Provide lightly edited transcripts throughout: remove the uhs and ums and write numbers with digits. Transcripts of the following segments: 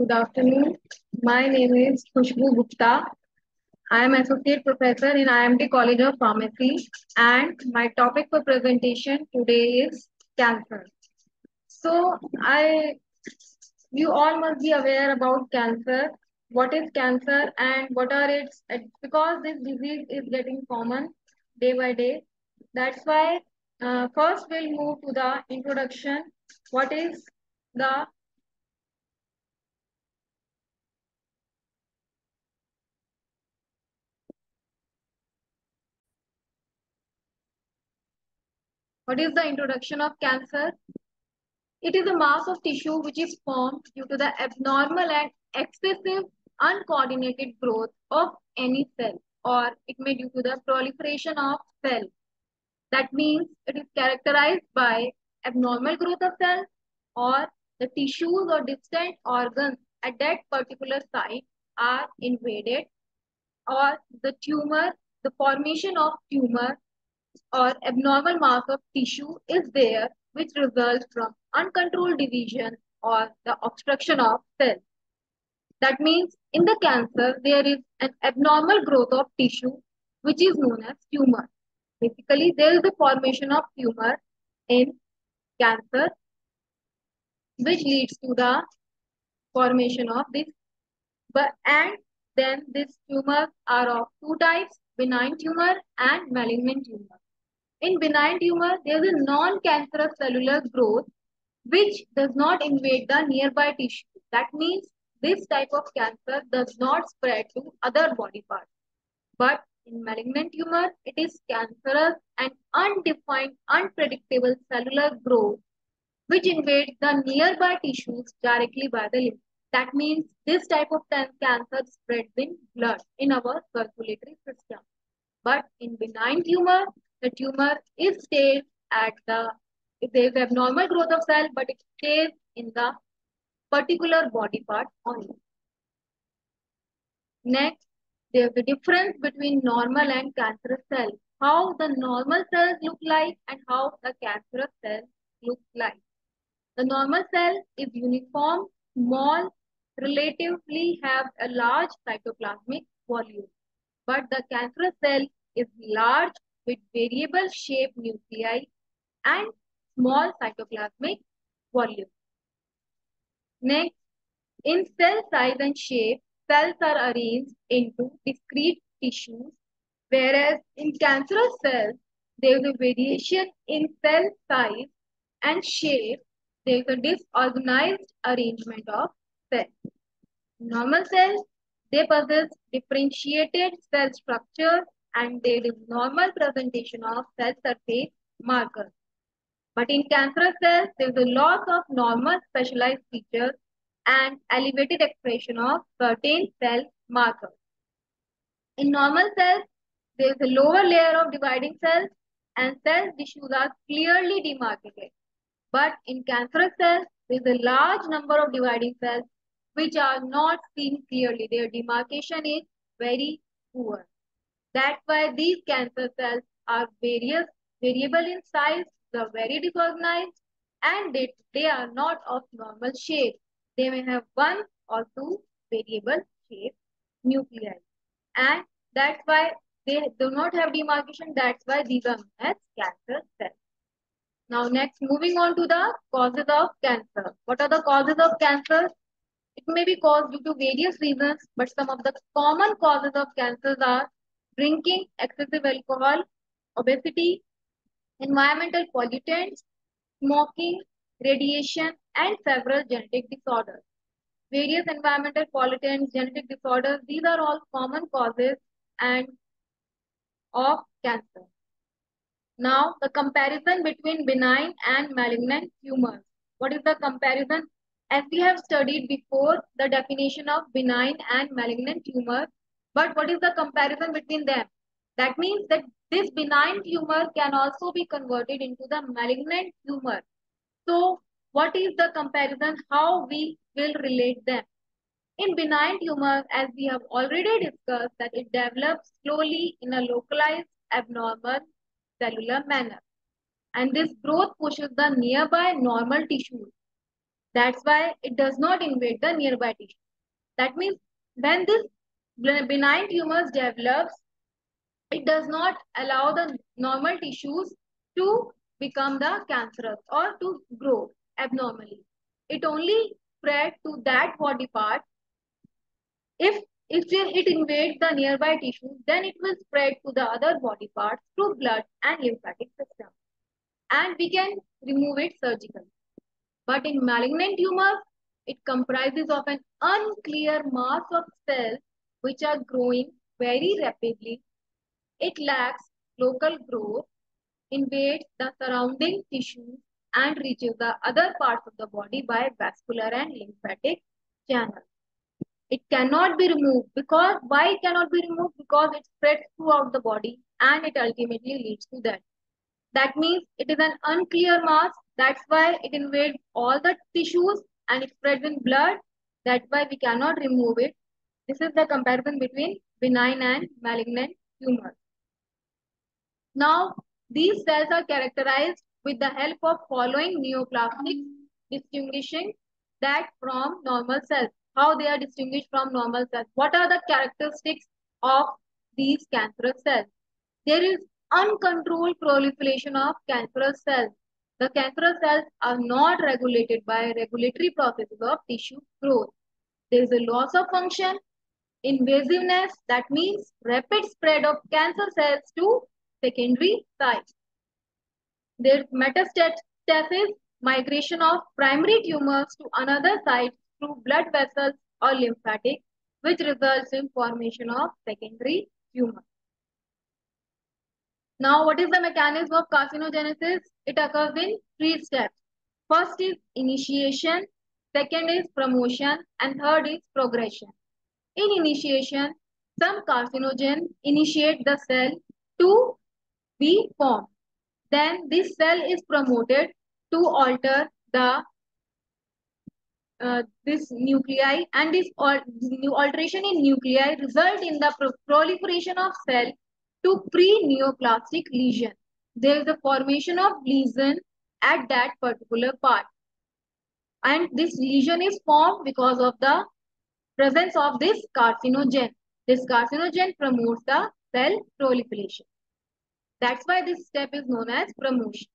Good afternoon. My name is Khushbu Gupta. I am Associate Professor in IIMT College of Pharmacy, and my topic for presentation today is cancer. So, you all must be aware about cancer. What is cancer and what are its, because this disease is getting common day by day. That's why first we'll move to the introduction. What is the introduction of cancer? It is a mass of tissue which is formed due to the abnormal and excessive uncoordinated growth of any cell, or it may due to the proliferation of cell. That means it is characterized by abnormal growth of cell or the tissues or distant organs at that particular site are invaded, or the tumor, the formation of tumor or abnormal mass of tissue is there, which results from uncontrolled division or the obstruction of cell. That means in the cancer, there is an abnormal growth of tissue, which is known as tumor. Basically, there is the formation of tumor in cancer, which leads to the formation of this. And then these tumors are of two types: benign tumor and malignant tumor. In benign tumor, there is a non-cancerous cellular growth which does not invade the nearby tissue. That means this type of cancer does not spread to other body parts. But in malignant tumor, it is cancerous and undefined, unpredictable cellular growth which invades the nearby tissues directly by the lymph. That means this type of cancer spreads in blood, in our circulatory system. But in benign tumor, the tumor is stayed at the, there is abnormal growth of cell, but it stays in the particular body part only. Next, there is the difference between normal and cancerous cells. How the normal cells look like and how the cancerous cells look like. The normal cell is uniform, small, relatively have a large cytoplasmic volume, but the cancerous cell is large with variable shape nuclei and small cytoplasmic volume. Next, in cell size and shape, cells are arranged into discrete tissues, whereas in cancerous cells, there is a variation in cell size and shape. There is a disorganized arrangement of cells. Normal cells, they possess differentiated cell structure and there is normal presentation of cell surface markers. But in cancerous cells, there is a loss of normal specialized features and elevated expression of certain cell markers. In normal cells, there is a lower layer of dividing cells and cell tissues are clearly demarcated. But in cancerous cells, there is a large number of dividing cells which are not seen clearly. Their demarcation is very poor. That's why these cancer cells are variable in size, they are very disorganized, and they are not of normal shape. They may have one or two variable shape nuclei. And that's why they do not have demarcation. That's why these are known as cancer cells. Now next, moving on to the causes of cancer. What are the causes of cancer? It may be caused due to various reasons, but some of the common causes of cancers are drinking, excessive alcohol, obesity, environmental pollutants, smoking, radiation, and several genetic disorders. Various environmental pollutants, genetic disorders, these are all common causes and of cancer. Now, the comparison between benign and malignant tumors. What is the comparison? As we have studied before, the definition of benign and malignant tumor, but what is the comparison between them? That means that this benign tumor can also be converted into the malignant tumor. So, what is the comparison? How we will relate them? In benign tumor, as we have already discussed, that it develops slowly in a localized, abnormal, cellular manner, and this growth pushes the nearby normal tissues. That's why it does not invade the nearby tissue. That means when this benign tumors develops, it does not allow the normal tissues to become the cancerous or to grow abnormally. It only spread to that body part. If it invades the nearby tissue, then it will spread to the other body parts through blood and lymphatic system. And we can remove it surgically. But in malignant tumors, it comprises of an unclear mass of cells which are growing very rapidly. It lacks local growth, invades the surrounding tissue, and reaches the other parts of the body by vascular and lymphatic channels. It cannot be removed because, why it cannot be removed? Because it spreads throughout the body and it ultimately leads to that. That means it is an unclear mass. That's why it invades all the tissues and it spreads in blood. That's why we cannot remove it. This is the comparison between benign and malignant tumors. Now, these cells are characterized with the help of following neoplastics, distinguishing that from normal cells. How they are distinguished from normal cells. What are the characteristics of these cancerous cells? There is uncontrolled proliferation of cancerous cells. The cancerous cells are not regulated by regulatory processes of tissue growth. There is a loss of function, invasiveness, that means rapid spread of cancer cells to secondary sites. There is metastasis, migration of primary tumors to another site through blood vessels or lymphatic, which results in formation of secondary tumor. Now, what is the mechanism of carcinogenesis? It occurs in three steps. First is initiation, second is promotion, and third is progression. In initiation, some carcinogen initiate the cell to be formed. Then this cell is promoted to alter the this nuclei, and this alteration in nuclei result in the proliferation of cell to pre-neoplastic lesion. There is a formation of lesion at that particular part. And this lesion is formed because of the presence of this carcinogen. This carcinogen promotes the cell proliferation. That's why this step is known as promotion.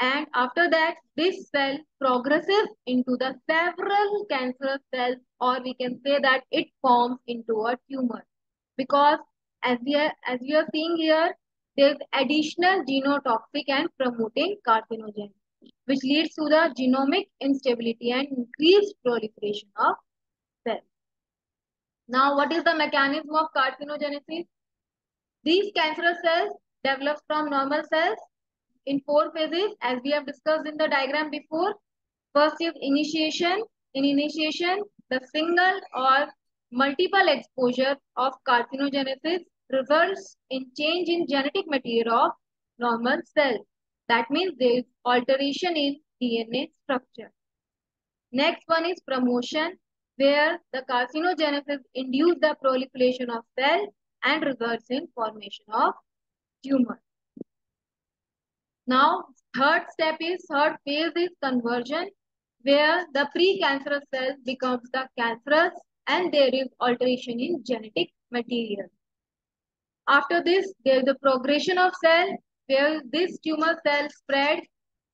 And after that, this cell progresses into the several cancerous cells, or we can say that it forms into a tumor. Because as you are seeing here, there is additional genotoxic and promoting carcinogen, which leads to the genomic instability and increased proliferation of cells. Now, what is the mechanism of carcinogenesis? These cancerous cells develop from normal cells in four phases, as we have discussed in the diagram before. First is initiation. In initiation, the single or multiple exposure of carcinogenesis results in change in genetic material of normal cells. That means there is alteration in DNA structure. Next one is promotion, where the carcinogenesis induces the proliferation of cells and results in formation of tumor. Now, third phase is conversion, where the precancerous cell becomes the cancerous and there is alteration in genetic material. After this, there is the progression of cell, where this tumor cell spreads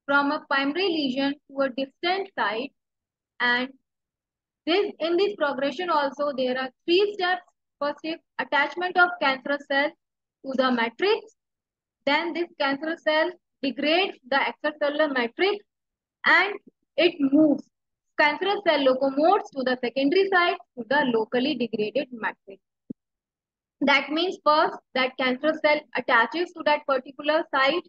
from a primary lesion to a distant site. And in this progression also, there are three steps. First is attachment of cancerous cell to the matrix. Then this cancerous cell degrades the extracellular matrix and it moves. Cancerous cell locomotes to the secondary site to the locally degraded matrix. That means first that cancerous cell attaches to that particular site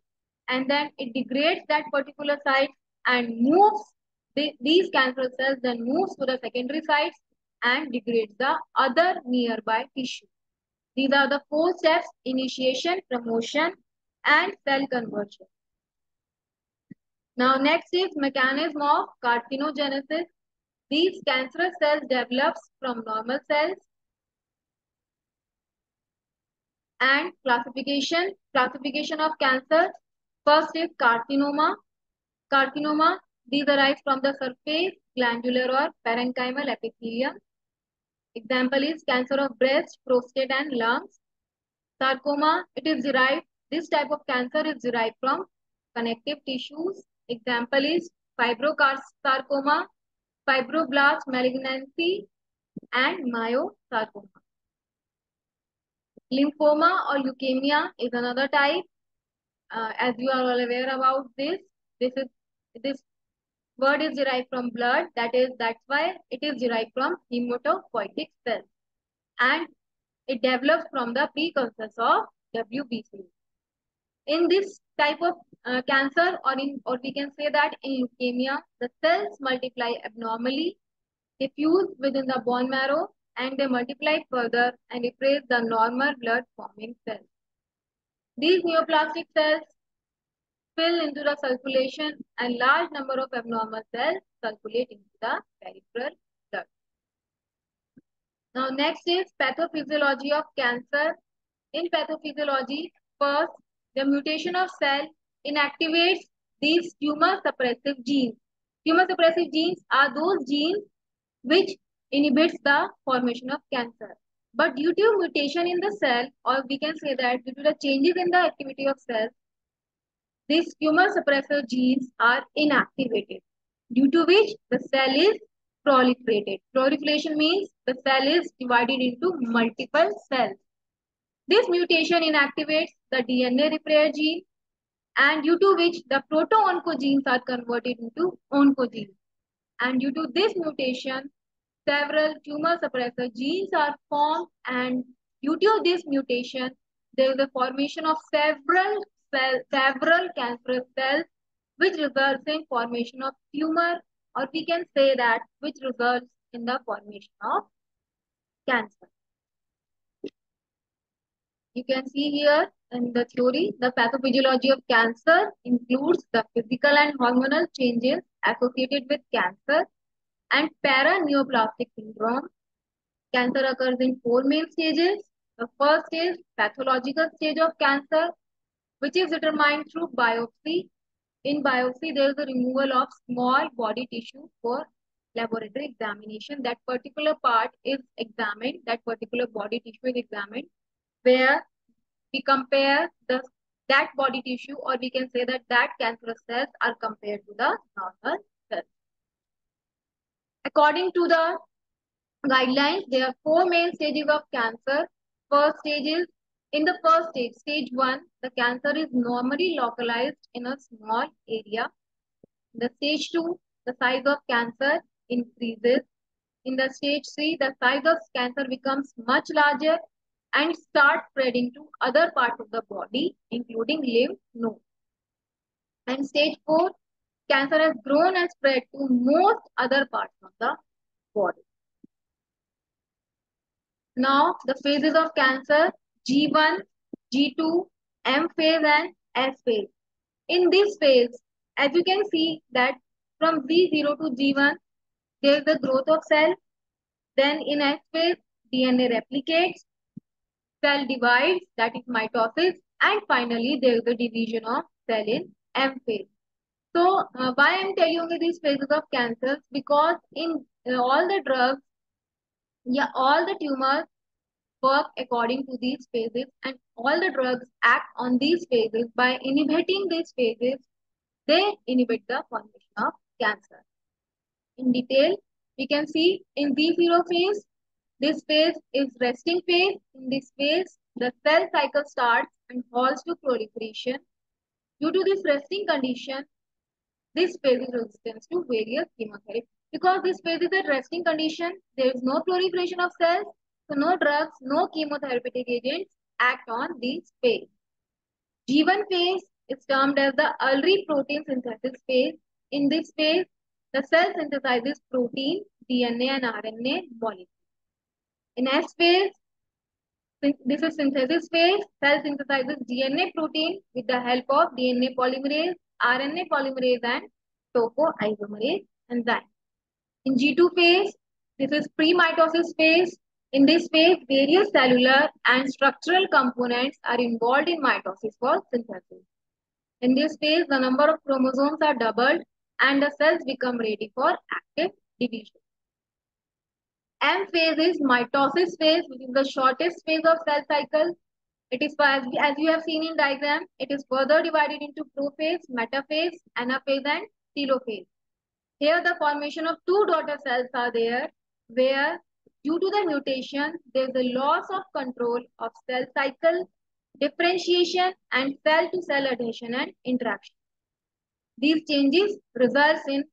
and then it degrades that particular site and moves. These cancerous cells then moves to the secondary sites and degrades the other nearby tissue. These are the four steps: initiation, promotion, and cell conversion. Now next is mechanism of carcinogenesis. These cancerous cells develop from normal cells. And classification of cancer. First is carcinoma. Carcinoma, These arise from the surface, glandular or parenchymal epithelium. Example is cancer of breast, prostate and lungs. Sarcoma, it is derived, this type of cancer is derived from connective tissues. Example is fibrosarcoma, fibroblast malignancy and myosarcoma. Lymphoma or leukemia is another type. As you are all aware about this, this word is derived from blood. That's why it is derived from hematopoietic cells, and it develops from the precursors of WBC. In this type of cancer, or we can say that in leukemia, the cells multiply abnormally, they fuse within the bone marrow, and they multiply further and replace the normal blood-forming cells. These neoplastic cells fill into the circulation, and large number of abnormal cells circulate into the peripheral blood. Now, next is pathophysiology of cancer. In pathophysiology, first, the mutation of cell inactivates these tumor-suppressive genes. Tumor-suppressive genes are those genes which inhibits the formation of cancer. But due to mutation in the cell, or we can say that due to the changes in the activity of cells, these tumor suppressor genes are inactivated, due to which the cell is proliferated. Proliferation means the cell is divided into multiple cells. This mutation inactivates the DNA repair gene, and due to which the proto oncogenes are converted into oncogenes. And due to this mutation, several tumor suppressor genes are formed, and due to this mutation, there is a formation of several cancerous cells, which results in formation of tumor, or we can say that which results in the formation of cancer. You can see here in the theory, the pathophysiology of cancer includes the physical and hormonal changes associated with cancer and paraneoplastic syndrome. Cancer occurs in 4 main stages. The first is pathological stage of cancer, which is determined through biopsy. In biopsy, there is a removal of small body tissue for laboratory examination. That particular part is examined, that particular body tissue is examined, where we compare that body tissue, or we can say that that cancerous cells are compared to the normal cells. According to the guidelines, there are 4 main stages of cancer. In the first stage, stage 1, the cancer is normally localized in a small area. In the stage 2, the size of cancer increases. In the stage 3, the size of cancer becomes much larger and starts spreading to other parts of the body, including lymph nodes. And stage 4, cancer has grown and spread to most other parts of the body. Now, the phases of cancer: G1, G2, M phase and S phase. In this phase, as you can see that from G0 to G1, there is the growth of cell. Then in S phase, DNA replicates, cell divides, that is mitosis, and finally there is the division of cell in M phase. So, why I am telling you these phases of cancers? Because in all the drugs, all the tumors work according to these phases, and all the drugs act on these phases. By inhibiting these phases, they inhibit the formation of cancer. In detail, we can see in G0 phase, this phase is resting phase. In this phase, the cell cycle starts and calls to proliferation. Due to this resting condition, this phase is resistance to various chemotherapy. Because this phase is a resting condition, there is no proliferation of cells, so no drugs, no chemotherapeutic agents act on this phase. G1 phase is termed as the Ulrich protein synthesis phase. In this phase, the cell synthesizes protein, DNA and RNA molecules. In S phase, this is synthesis phase. Cell synthesizes DNA protein with the help of DNA polymerase, RNA polymerase and topoisomerase enzyme. In G2 phase, this is pre-mitosis phase. In this phase, various cellular and structural components are involved in mitosis for synthesis. In this phase, the number of chromosomes are doubled and the cells become ready for active division. M phase is mitosis phase, which is the shortest phase of cell cycle. It is, as you have seen in diagram, it is further divided into prophase, metaphase, anaphase and telophase. Here the formation of two daughter cells are there, where due to the mutation, there is a loss of control of cell cycle, differentiation and cell-to-cell adhesion and interaction. These changes results in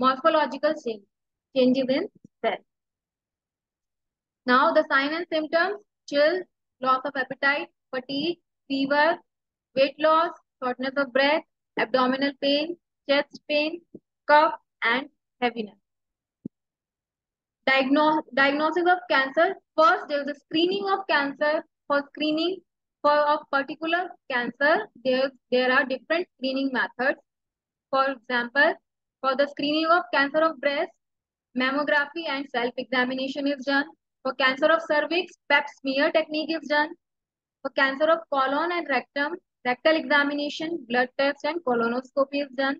morphological changes in cell. Now the signs and symptoms: chill, loss of appetite, fatigue, fever, weight loss, shortness of breath, abdominal pain, chest pain, cough and heaviness. Diagnosis of cancer. First, there is a screening of cancer. For screening of particular cancer, there are different screening methods. For example, for the screening of cancer of breast, mammography and self-examination is done. For cancer of cervix, pap smear technique is done. For cancer of colon and rectum, rectal examination, blood test and colonoscopy is done.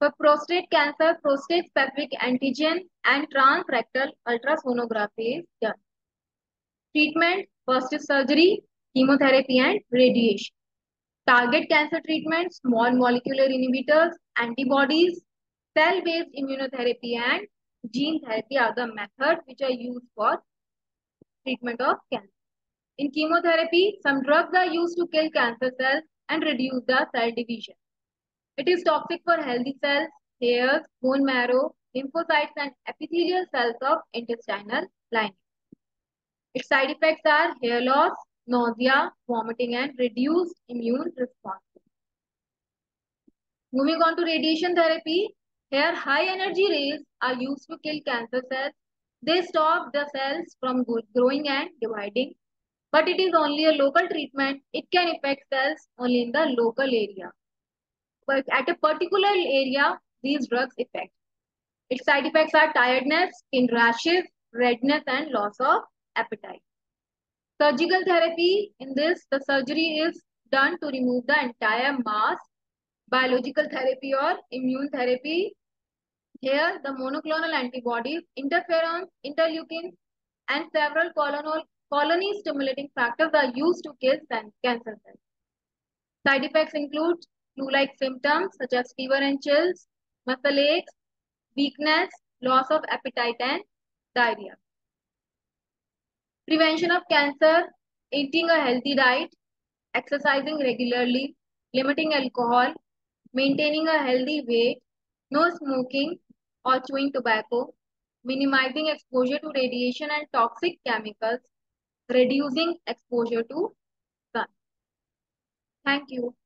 For prostate cancer, prostate-specific antigen and transrectal ultrasonography is done. Treatment: first surgery, chemotherapy and radiation. Target cancer treatment: small molecular inhibitors, antibodies, cell-based immunotherapy and gene therapy are the methods which are used for treatment of cancer. In chemotherapy, some drugs are used to kill cancer cells and reduce the cell division. It is toxic for healthy cells, hairs, bone marrow, lymphocytes and epithelial cells of intestinal lining. Its side effects are hair loss, nausea, vomiting and reduced immune response. Moving on to radiation therapy. Here high energy rays are used to kill cancer cells. They stop the cells from growing and dividing. But it is only a local treatment. It can affect cells only in the local area. But at a particular area, these drugs affect. Its side effects are tiredness, skin rashes, redness and loss of appetite. Surgical therapy. In this, the surgery is done to remove the entire mass. Biological therapy or immune therapy. Here, the monoclonal antibodies, interferon, interleukin, and several colony-stimulating factors are used to kill cancer cells. Side effects include flu-like symptoms such as fever and chills, muscle aches, weakness, loss of appetite, and diarrhea. Prevention of cancer: eating a healthy diet, exercising regularly, limiting alcohol, maintaining a healthy weight, no smoking or chewing tobacco, minimizing exposure to radiation and toxic chemicals, reducing exposure to sun. Thank you.